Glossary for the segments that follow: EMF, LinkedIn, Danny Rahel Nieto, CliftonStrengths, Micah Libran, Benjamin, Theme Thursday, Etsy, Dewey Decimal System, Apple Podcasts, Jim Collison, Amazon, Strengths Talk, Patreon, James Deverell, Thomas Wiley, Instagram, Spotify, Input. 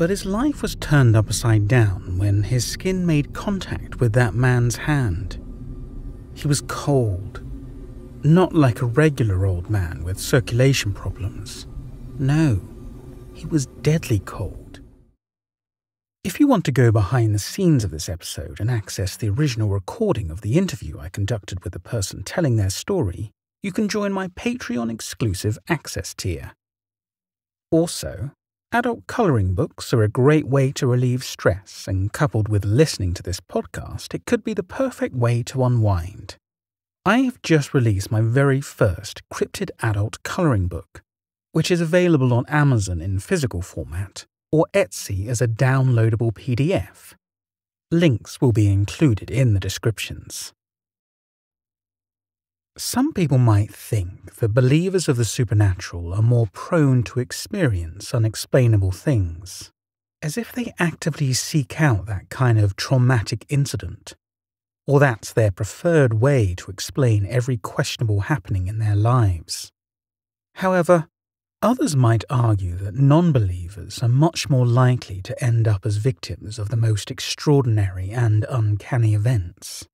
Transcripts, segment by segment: But his life was turned upside down when his skin made contact with that man's hand. He was cold. Not like a regular old man with circulation problems. No, he was deadly cold. If you want to go behind the scenes of this episode and access the original recording of the interview I conducted with the person telling their story, you can join my Patreon exclusive access tier. Also, adult colouring books are a great way to relieve stress, and coupled with listening to this podcast, it could be the perfect way to unwind. I have just released my very first cryptid adult colouring book, which is available on Amazon in physical format or Etsy as a downloadable PDF. Links will be included in the descriptions. Some people might think that believers of the supernatural are more prone to experience unexplainable things, as if they actively seek out that kind of traumatic incident, or that's their preferred way to explain every questionable happening in their lives. However, others might argue that non-believers are much more likely to end up as victims of the most extraordinary and uncanny events.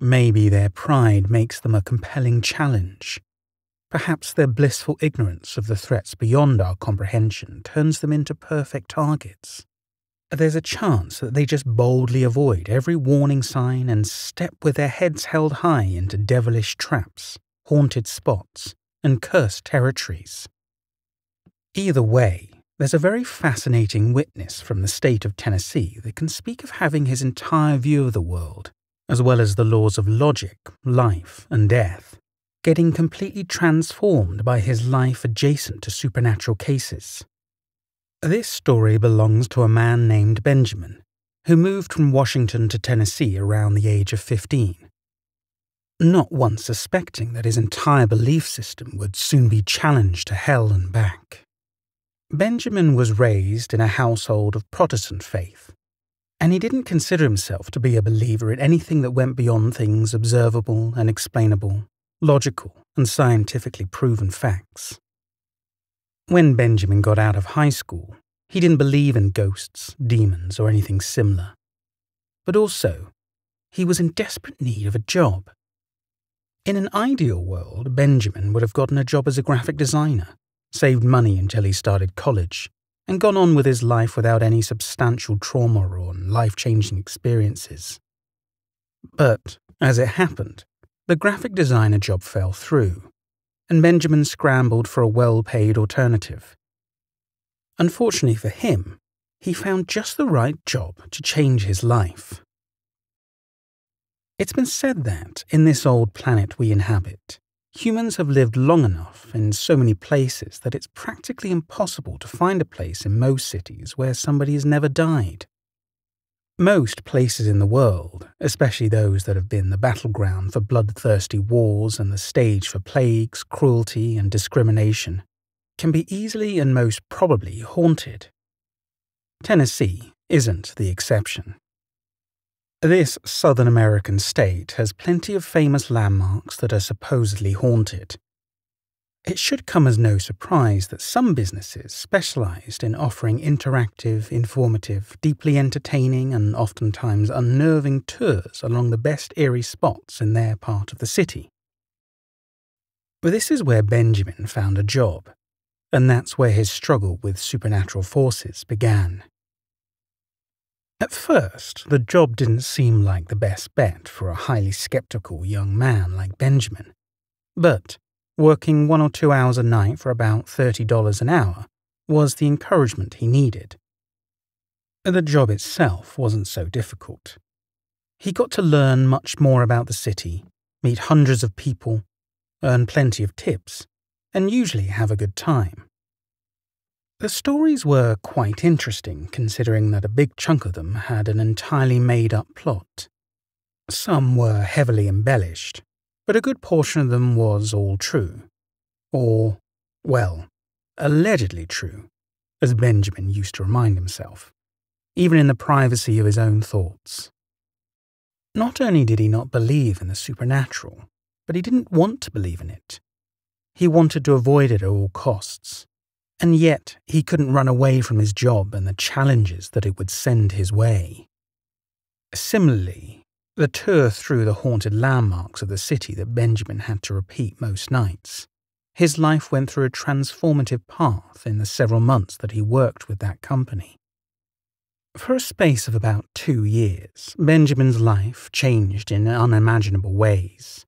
Maybe their pride makes them a compelling challenge. Perhaps their blissful ignorance of the threats beyond our comprehension turns them into perfect targets. There's a chance that they just boldly avoid every warning sign and step with their heads held high into devilish traps, haunted spots, and cursed territories. Either way, there's a very fascinating witness from the state of Tennessee that can speak of having his entire view of the world, as well as the laws of logic, life, and death, getting completely transformed by his life adjacent to supernatural cases. This story belongs to a man named Benjamin, who moved from Washington to Tennessee around the age of 15. Not once suspecting that his entire belief system would soon be challenged to hell and back. Benjamin was raised in a household of Protestant faith, and he didn't consider himself to be a believer in anything that went beyond things observable and explainable, logical and scientifically proven facts. When Benjamin got out of high school, he didn't believe in ghosts, demons, or anything similar. But also, he was in desperate need of a job. In an ideal world, Benjamin would have gotten a job as a graphic designer, saved money until he started college, and gone on with his life without any substantial trauma or life-changing experiences. But, as it happened, the graphic designer job fell through, and Benjamin scrambled for a well-paid alternative. Unfortunately for him, he found just the right job to change his life. It's been said that, in this old planet we inhabit, humans have lived long enough in so many places that it's practically impossible to find a place in most cities where somebody has never died. Most places in the world, especially those that have been the battleground for bloodthirsty wars and the stage for plagues, cruelty, and discrimination, can be easily and most probably haunted. Tennessee isn't the exception. This southern American state has plenty of famous landmarks that are supposedly haunted. It should come as no surprise that some businesses specialized in offering interactive, informative, deeply entertaining and oftentimes unnerving tours along the best eerie spots in their part of the city. This is where Benjamin found a job, and that's where his struggle with supernatural forces began. At first, the job didn't seem like the best bet for a highly skeptical young man like Benjamin, but working 1 or 2 hours a night for about $30 an hour was the encouragement he needed. The job itself wasn't so difficult. He got to learn much more about the city, meet hundreds of people, earn plenty of tips, and usually have a good time. The stories were quite interesting, considering that a big chunk of them had an entirely made-up plot. Some were heavily embellished, but a good portion of them was all true. Or, well, allegedly true, as Benjamin used to remind himself, even in the privacy of his own thoughts. Not only did he not believe in the supernatural, but he didn't want to believe in it. He wanted to avoid it at all costs. And yet, he couldn't run away from his job and the challenges that it would send his way. Similarly, the tour through the haunted landmarks of the city that Benjamin had to repeat most nights, his life went through a transformative path in the several months that he worked with that company. For a space of about 2 years, Benjamin's life changed in unimaginable ways.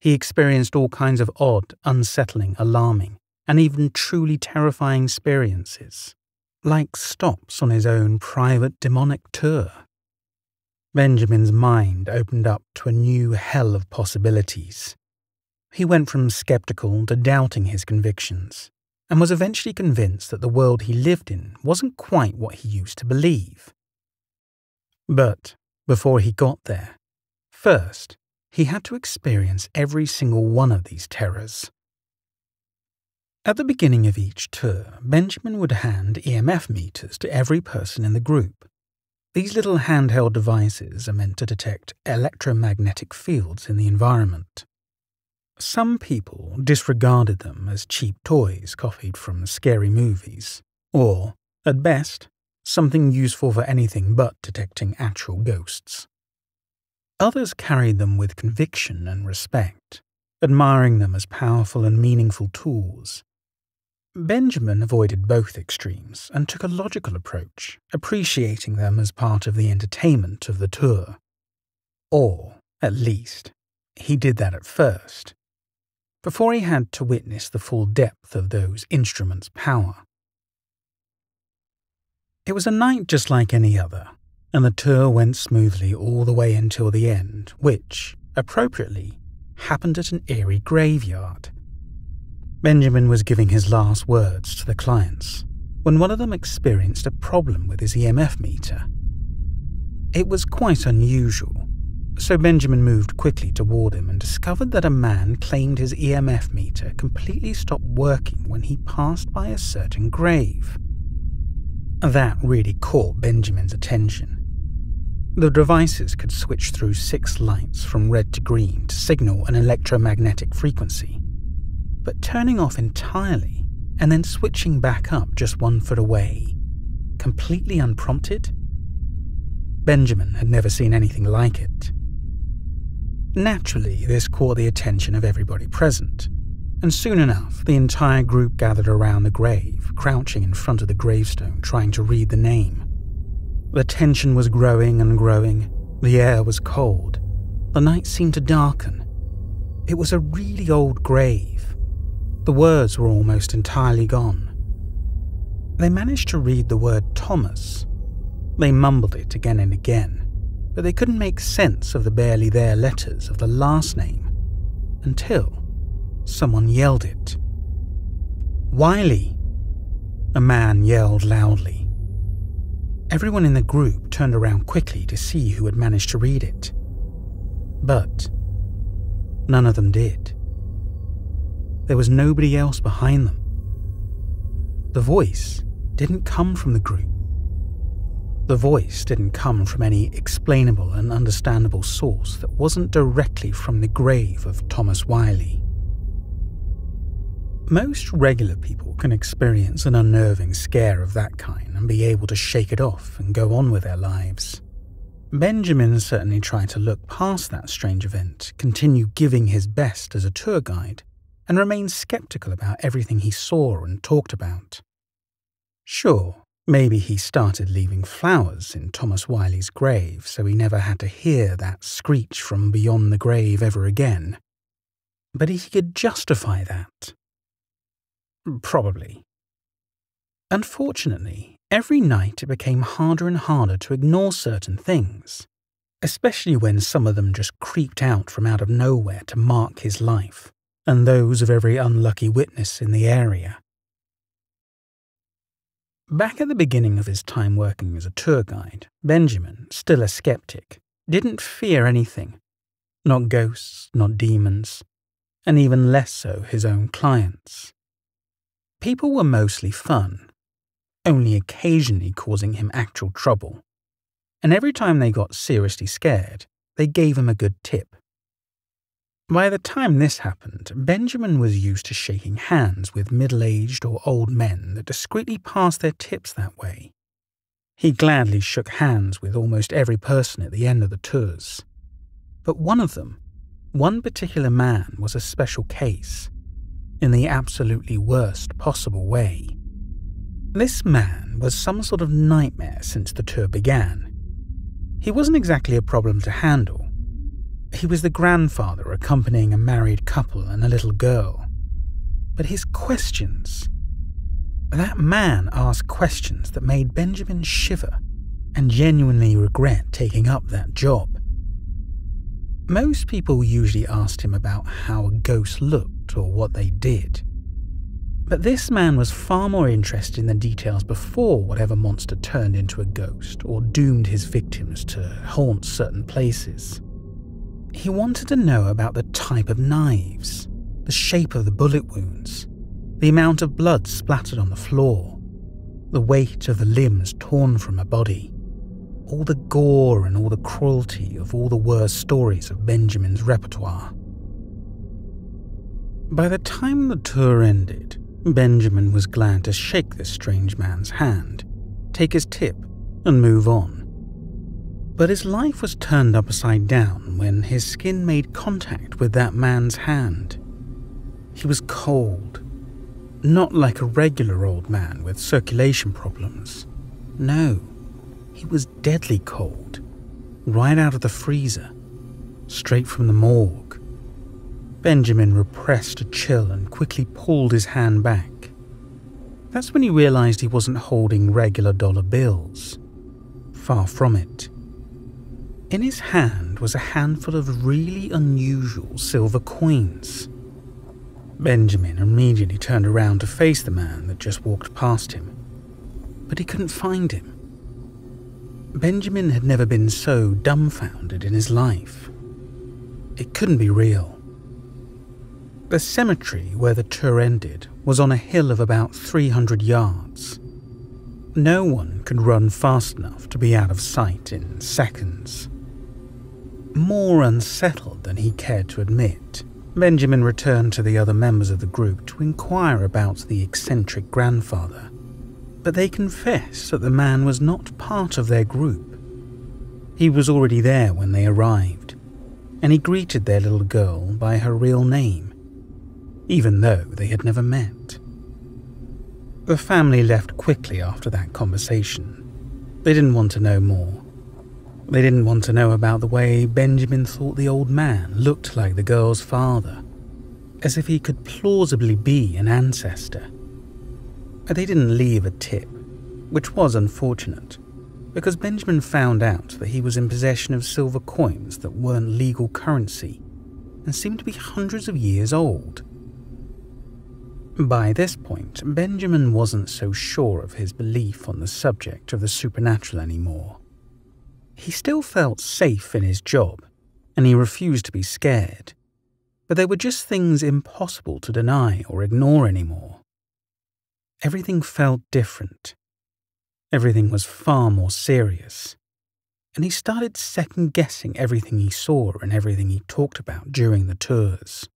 He experienced all kinds of odd, unsettling, alarming, and even truly terrifying experiences, like stops on his own private demonic tour. Benjamin's mind opened up to a new hell of possibilities. He went from skeptical to doubting his convictions, and was eventually convinced that the world he lived in wasn't quite what he used to believe. But before he got there, first, he had to experience every single one of these terrors. At the beginning of each tour, Benjamin would hand EMF meters to every person in the group. These little handheld devices are meant to detect electromagnetic fields in the environment. Some people disregarded them as cheap toys copied from scary movies, or, at best, something useful for anything but detecting actual ghosts. Others carried them with conviction and respect, admiring them as powerful and meaningful tools. Benjamin avoided both extremes and took a logical approach, appreciating them as part of the entertainment of the tour. Or, at least, he did that at first, before he had to witness the full depth of those instruments' power. It was a night just like any other, and the tour went smoothly all the way until the end, which, appropriately, happened at an eerie graveyard. Benjamin was giving his last words to the clients, when one of them experienced a problem with his EMF meter. It was quite unusual, so Benjamin moved quickly toward him and discovered that a man claimed his EMF meter completely stopped working when he passed by a certain grave. That really caught Benjamin's attention. The devices could switch through 6 lights from red to green to signal an electromagnetic frequency, but turning off entirely and then switching back up just 1 foot away, completely unprompted? Benjamin had never seen anything like it. Naturally, this caught the attention of everybody present, and soon enough, the entire group gathered around the grave, crouching in front of the gravestone, trying to read the name. The tension was growing and growing, the air was cold, the night seemed to darken. It was a really old grave. The words were almost entirely gone. They managed to read the word Thomas. They mumbled it again and again, but they couldn't make sense of the barely there letters of the last name, until someone yelled it. "Wiley!" a man yelled loudly. Everyone in the group turned around quickly to see who had managed to read it, but none of them did. There was nobody else behind them. The voice didn't come from the group. The voice didn't come from any explainable and understandable source that wasn't directly from the grave of Thomas Wiley. Most regular people can experience an unnerving scare of that kind and be able to shake it off and go on with their lives. Benjamin certainly tried to look past that strange event, continue giving his best as a tour guide, and remain skeptical about everything he saw and talked about. Sure, maybe he started leaving flowers in Thomas Wiley's grave so he never had to hear that screech from beyond the grave ever again. But he could justify that. Probably. Unfortunately, every night it became harder and harder to ignore certain things, especially when some of them just creeped out of nowhere to mark his life, and those of every unlucky witness in the area. Back at the beginning of his time working as a tour guide, Benjamin, still a skeptic, didn't fear anything. Not ghosts, not demons, and even less so his own clients. People were mostly fun, only occasionally causing him actual trouble, and every time they got seriously scared, they gave him a good tip. By the time this happened, Benjamin was used to shaking hands with middle-aged or old men that discreetly passed their tips that way. He gladly shook hands with almost every person at the end of the tours. But one of them, one particular man, was a special case, in the absolutely worst possible way. This man was some sort of nightmare since the tour began. He wasn't exactly a problem to handle. He was the grandfather accompanying a married couple and a little girl. But his questions... That man asked questions that made Benjamin shiver and genuinely regret taking up that job. Most people usually asked him about how a ghost looked or what they did. But this man was far more interested in the details before whatever monster turned into a ghost or doomed his victims to haunt certain places. He wanted to know about the type of knives, the shape of the bullet wounds, the amount of blood splattered on the floor, the weight of the limbs torn from a body, all the gore and all the cruelty of all the worst stories of Benjamin's repertoire. By the time the tour ended, Benjamin was glad to shake this strange man's hand, take his tip, and move on. But his life was turned upside down when his skin made contact with that man's hand. He was cold. Not like a regular old man with circulation problems. No, he was deadly cold. Right out of the freezer. Straight from the morgue. Benjamin repressed a chill and quickly pulled his hand back. That's when he realized he wasn't holding regular dollar bills. Far from it. In his hand was a handful of really unusual silver coins. Benjamin immediately turned around to face the man that just walked past him, but he couldn't find him. Benjamin had never been so dumbfounded in his life. It couldn't be real. The cemetery where the tour ended was on a hill of about 300 yards. No one could run fast enough to be out of sight in seconds. More unsettled than he cared to admit, Benjamin returned to the other members of the group to inquire about the eccentric grandfather, but they confessed that the man was not part of their group. He was already there when they arrived, and he greeted their little girl by her real name, even though they had never met. The family left quickly after that conversation. They didn't want to know more. They didn't want to know about the way Benjamin thought the old man looked like the girl's father, as if he could plausibly be an ancestor. They didn't leave a tip, which was unfortunate, because Benjamin found out that he was in possession of silver coins that weren't legal currency and seemed to be hundreds of years old. By this point, Benjamin wasn't so sure of his belief on the subject of the supernatural anymore. He still felt safe in his job, and he refused to be scared. But there were just things impossible to deny or ignore anymore. Everything felt different. Everything was far more serious. And he started second-guessing everything he saw and everything he talked about during the tours.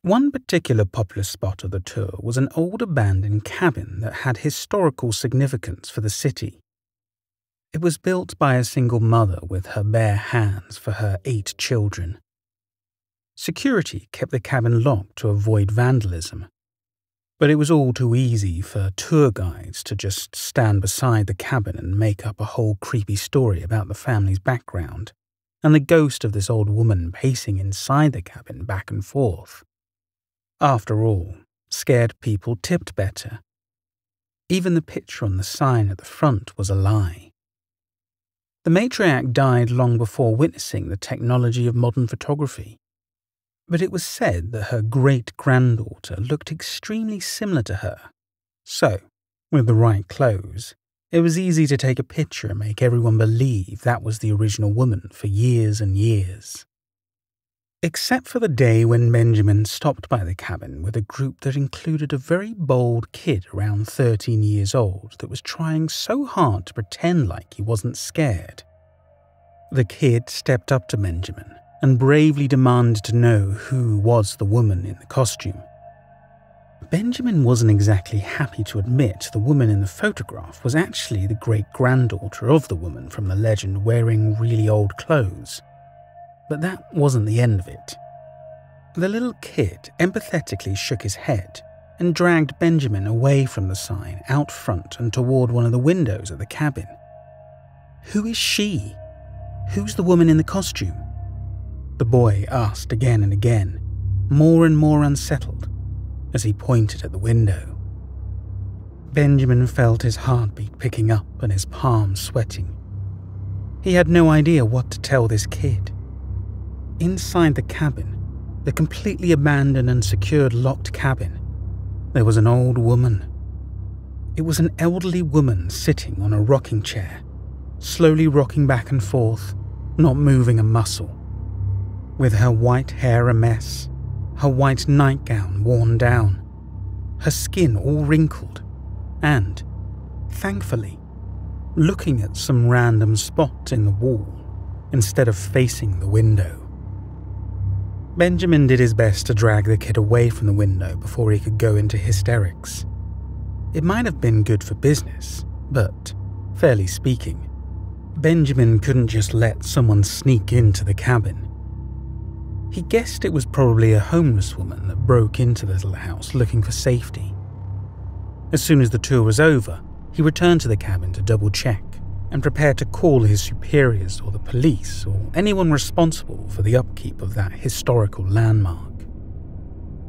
One particular popular spot of the tour was an old abandoned cabin that had historical significance for the city. It was built by a single mother with her bare hands for her 8 children. Security kept the cabin locked to avoid vandalism, but it was all too easy for tour guides to just stand beside the cabin and make up a whole creepy story about the family's background and the ghost of this old woman pacing inside the cabin back and forth. After all, scared people tipped better. Even the picture on the sign at the front was a lie. The matriarch died long before witnessing the technology of modern photography, but it was said that her great-granddaughter looked extremely similar to her, so, with the right clothes, it was easy to take a picture and make everyone believe that was the original woman for years and years. Except for the day when Benjamin stopped by the cabin with a group that included a very bold kid around 13 years old that was trying so hard to pretend like he wasn't scared. The kid stepped up to Benjamin and bravely demanded to know who was the woman in the costume. Benjamin wasn't exactly happy to admit the woman in the photograph was actually the great-granddaughter of the woman from the legend wearing really old clothes. But that wasn't the end of it. The little kid empathetically shook his head and dragged Benjamin away from the sign, out front and toward one of the windows of the cabin. "Who is she? Who's the woman in the costume?" the boy asked again and again, more and more unsettled, as he pointed at the window. Benjamin felt his heartbeat picking up and his palms sweating. He had no idea what to tell this kid. Inside the cabin, the completely abandoned and secured locked cabin, there was an old woman. It was an elderly woman sitting on a rocking chair, slowly rocking back and forth, not moving a muscle. With her white hair a mess, her white nightgown worn down, her skin all wrinkled, and, thankfully, looking at some random spot in the wall instead of facing the window. Benjamin did his best to drag the kid away from the window before he could go into hysterics. It might have been good for business, but, fairly speaking, Benjamin couldn't just let someone sneak into the cabin. He guessed it was probably a homeless woman that broke into the little house looking for safety. As soon as the tour was over, he returned to the cabin to double-check and prepared to call his superiors or the police or anyone responsible for the upkeep of that historical landmark.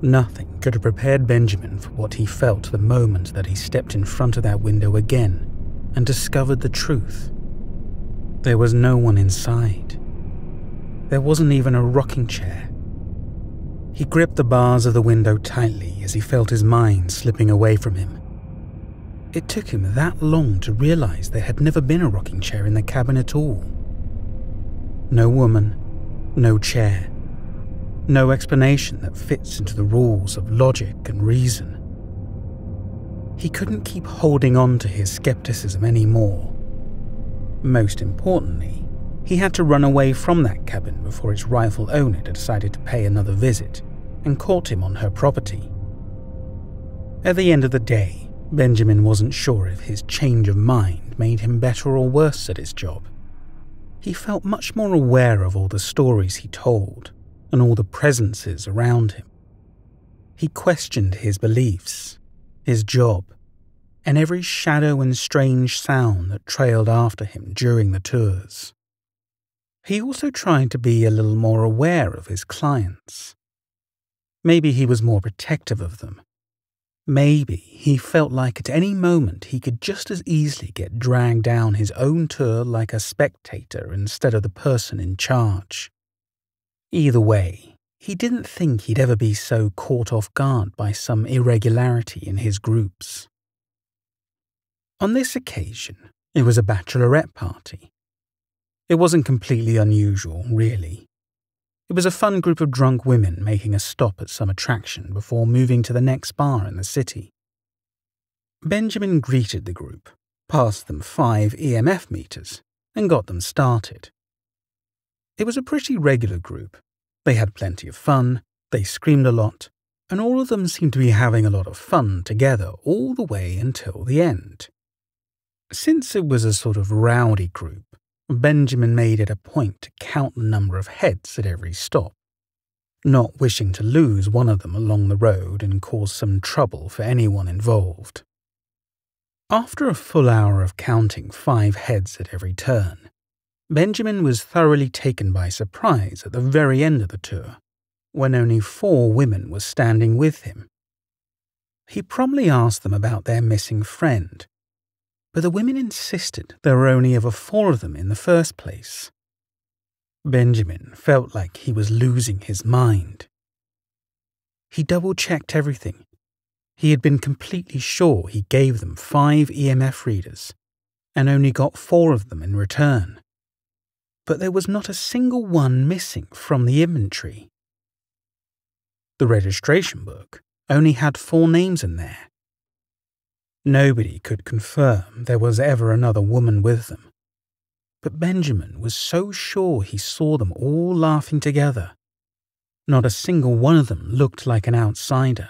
Nothing could have prepared Benjamin for what he felt the moment that he stepped in front of that window again and discovered the truth. There was no one inside. There wasn't even a rocking chair. He gripped the bars of the window tightly as he felt his mind slipping away from him. It took him that long to realize there had never been a rocking chair in the cabin at all. No woman, no chair, no explanation that fits into the rules of logic and reason. He couldn't keep holding on to his skepticism anymore. Most importantly, he had to run away from that cabin before its rightful owner decided to pay another visit and caught him on her property. At the end of the day, Benjamin wasn't sure if his change of mind made him better or worse at his job. He felt much more aware of all the stories he told and all the presences around him. He questioned his beliefs, his job, and every shadow and strange sound that trailed after him during the tours. He also tried to be a little more aware of his clients. Maybe he was more protective of them. Maybe he felt like at any moment he could just as easily get dragged down his own tour like a spectator instead of the person in charge. Either way, he didn't think he'd ever be so caught off guard by some irregularity in his groups. On this occasion, it was a bachelorette party. It wasn't completely unusual, really. It was a fun group of drunk women making a stop at some attraction before moving to the next bar in the city. Benjamin greeted the group, passed them 5 EMF meters, and got them started. It was a pretty regular group. They had plenty of fun, they screamed a lot, and all of them seemed to be having a lot of fun together all the way until the end. Since it was a sort of rowdy group, Benjamin made it a point to count the number of heads at every stop, not wishing to lose one of them along the road and cause some trouble for anyone involved. After a full hour of counting 5 heads at every turn, Benjamin was thoroughly taken by surprise at the very end of the tour, when only 4 women were standing with him. He promptly asked them about their missing friend, but the women insisted there were only ever 4 of them in the first place. Benjamin felt like he was losing his mind. He double-checked everything. He had been completely sure he gave them 5 EMF readers and only got 4 of them in return. But there was not a single one missing from the inventory. The registration book only had 4 names in there. Nobody could confirm there was ever another woman with them. but Benjamin was so sure he saw them all laughing together. Not a single one of them looked like an outsider.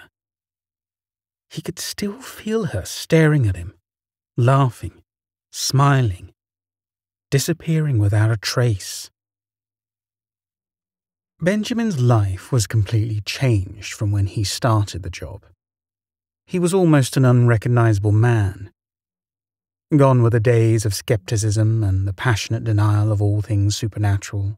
He could still feel her staring at him, laughing, smiling, disappearing without a trace. Benjamin's life was completely changed from when he started the job. He was almost an unrecognizable man. Gone were the days of skepticism and the passionate denial of all things supernatural.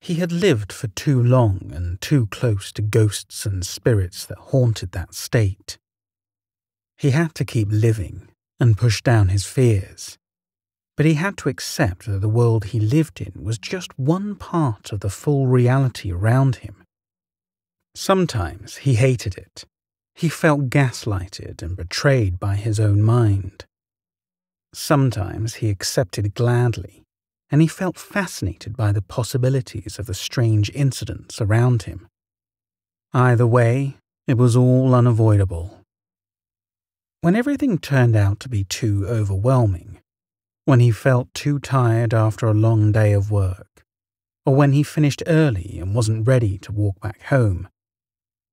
He had lived for too long and too close to ghosts and spirits that haunted that state. He had to keep living and push down his fears, but he had to accept that the world he lived in was just one part of the full reality around him. Sometimes he hated it. He felt gaslighted and betrayed by his own mind. Sometimes he accepted gladly, and he felt fascinated by the possibilities of the strange incidents around him. Either way, it was all unavoidable. When everything turned out to be too overwhelming, when he felt too tired after a long day of work, or when he finished early and wasn't ready to walk back home,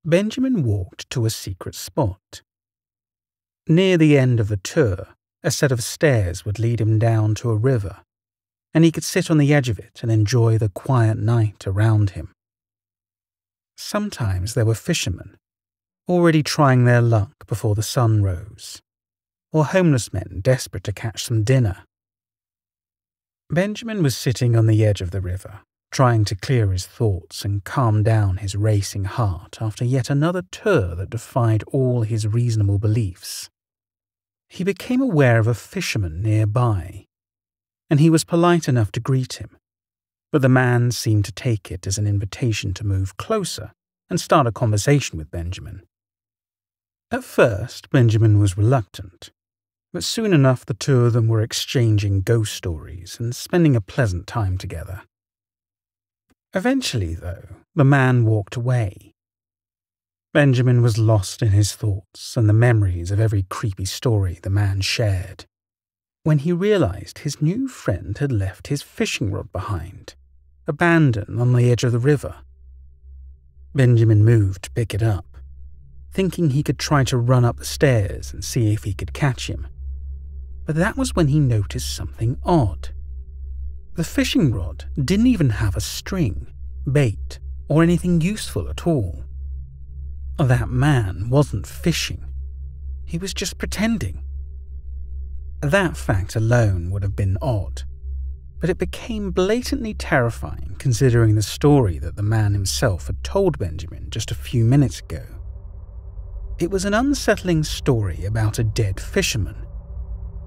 Benjamin walked to a secret spot. Near the end of the tour, a set of stairs would lead him down to a river, and he could sit on the edge of it and enjoy the quiet night around him. Sometimes there were fishermen, already trying their luck before the sun rose, or homeless men desperate to catch some dinner. Benjamin was sitting on the edge of the river, trying to clear his thoughts and calm down his racing heart after yet another tour that defied all his reasonable beliefs. He became aware of a fisherman nearby, and he was polite enough to greet him, but the man seemed to take it as an invitation to move closer and start a conversation with Benjamin. At first, Benjamin was reluctant, but soon enough the two of them were exchanging ghost stories and spending a pleasant time together. Eventually, though, the man walked away. Benjamin was lost in his thoughts and the memories of every creepy story the man shared, when he realized his new friend had left his fishing rod behind, abandoned on the edge of the river. Benjamin moved to pick it up, thinking he could try to run up the stairs and see if he could catch him. But that was when he noticed something odd. The fishing rod didn't even have a string, bait, or anything useful at all. That man wasn't fishing. He was just pretending. That fact alone would have been odd, but it became blatantly terrifying considering the story that the man himself had told Benjamin just a few minutes ago. It was an unsettling story about a dead fisherman,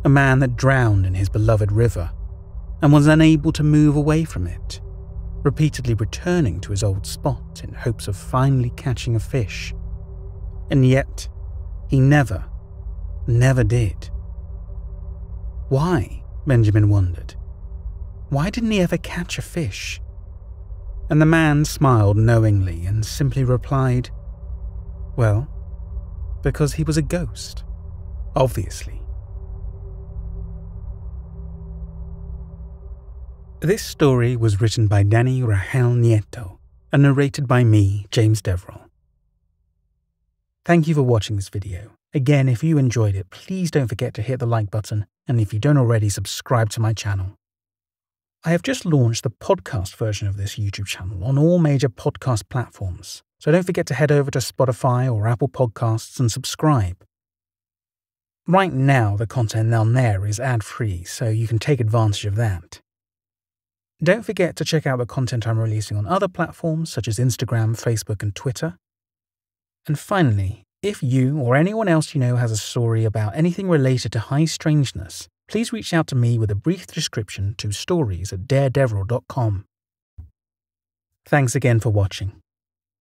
a man that drowned in his beloved river and was unable to move away from it, repeatedly returning to his old spot in hopes of finally catching a fish. And yet, he never did. Why, Benjamin wondered. Why didn't he ever catch a fish? And the man smiled knowingly and simply replied, well, because he was a ghost, obviously. This story was written by Danny Rahel Nieto and narrated by me, James Deverell. Thank you for watching this video. Again, if you enjoyed it, please don't forget to hit the like button, and if you don't already, subscribe to my channel. I have just launched the podcast version of this YouTube channel on all major podcast platforms, so don't forget to head over to Spotify or Apple Podcasts and subscribe. Right now, the content on there is ad-free, so you can take advantage of that. Don't forget to check out the content I'm releasing on other platforms such as Instagram, Facebook, and Twitter. And finally, if you or anyone else you know has a story about anything related to high strangeness, please reach out to me with a brief description to stories@daredeverell.com. Thanks again for watching.